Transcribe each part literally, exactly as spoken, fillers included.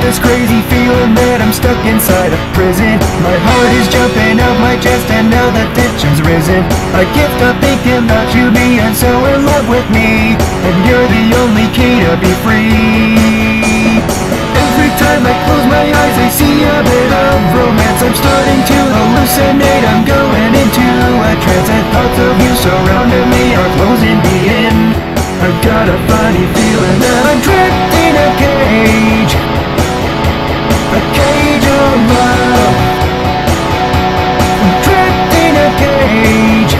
got this crazy feeling that I'm stuck inside a prison. My heart is jumping out my chest and now the tension's risen. I can't stop thinking about you being so in love with me, and you're the only key to be free. Every time I close my eyes I see a bit of romance. I'm starting to hallucinate, I'm going into a trance, and thoughts of you surrounding me are closing me in. I've got a funny feeling that I'm trapped in a cage, a cage of love. I'm trapped in a cage,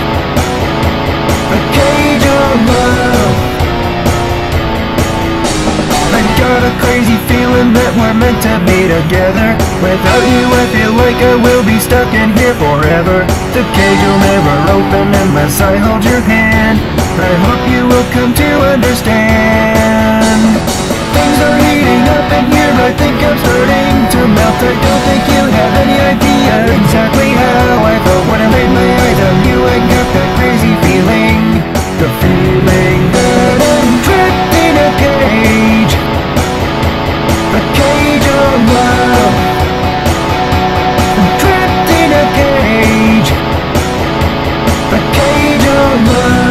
a cage of love. I've got a crazy feeling that we're meant to be together. Without you I feel like I will be stuck in here forever. The cage will never open unless I hold your hand. I hope you will come to understand. Things are heating up in here, I think I'm starting to melt. I don't think you have any idea exactly how I felt when I laid my eyes on you. I got that crazy feeling, the feeling that I'm trapped in a cage, a cage of love. I'm trapped in a cage, a cage of love.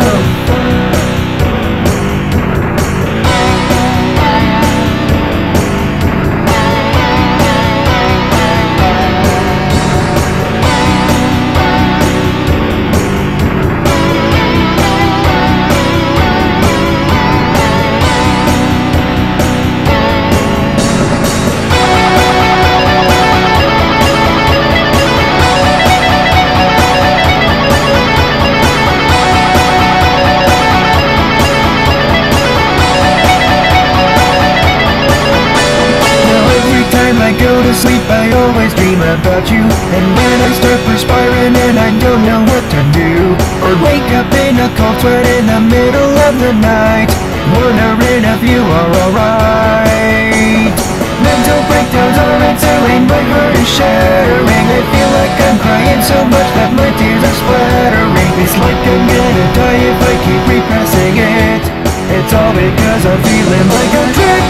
Go to sleep, I always dream about you, and then I start perspiring and I don't know what to do. Or wake up in a cold sweat in the middle of the night, wondering if you are alright. Mental breakdowns are ensuing, my heart is shattering. I feel like I'm crying so much that my tears are splattering. It's like I'm gonna die if I keep repressing it. It's all because I'm feeling like I'm trapped